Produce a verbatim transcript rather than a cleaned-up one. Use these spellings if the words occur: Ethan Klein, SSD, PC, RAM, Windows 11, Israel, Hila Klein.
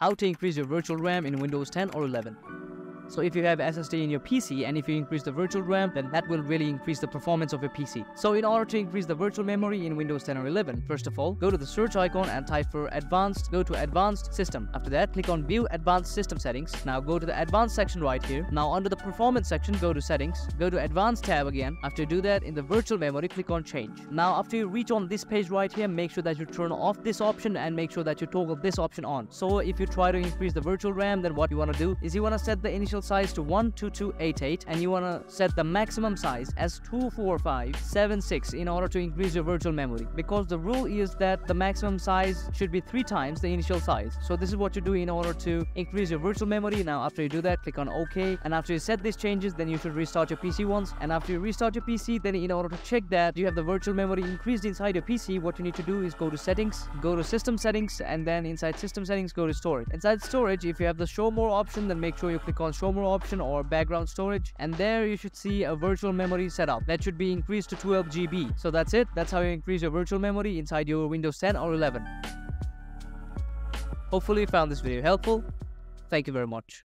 How to increase your virtual RAM in Windows ten or eleven. So if you have S S D in your P C and if you increase the virtual RAM, then that will really increase the performance of your P C. So in order to increase the virtual memory in Windows ten or eleven, first of all, go to the search icon and type for advanced, go to advanced system. After that, click on view advanced system settings. Now go to the advanced section right here. Now under the performance section, go to settings, go to advanced tab again. After you do that, in the virtual memory, click on change. Now after you reach on this page right here, make sure that you turn off this option and make sure that you toggle this option on. So if you try to increase the virtual RAM, then what you want to do is you want to set the initial size to one two two eight eight and you want to set the maximum size as two four five seven six in order to increase your virtual memory, because the rule is that the maximum size should be three times the initial size. So this is what you do in order to increase your virtual memory. Now after you do that, click on OK, and after you set these changes, then you should restart your P C once, and after you restart your P C, then in order to check that you have the virtual memory increased inside your P C, what you need to do is go to settings, go to system settings, and then inside system settings go to storage. Inside storage, if you have the show more option, then make sure you click on show more option or background storage, and there you should see a virtual memory setup that should be increased to twelve G B. So that's it. That's how you increase your virtual memory inside your Windows ten or eleven. Hopefully you found this video helpful. Thank you very much.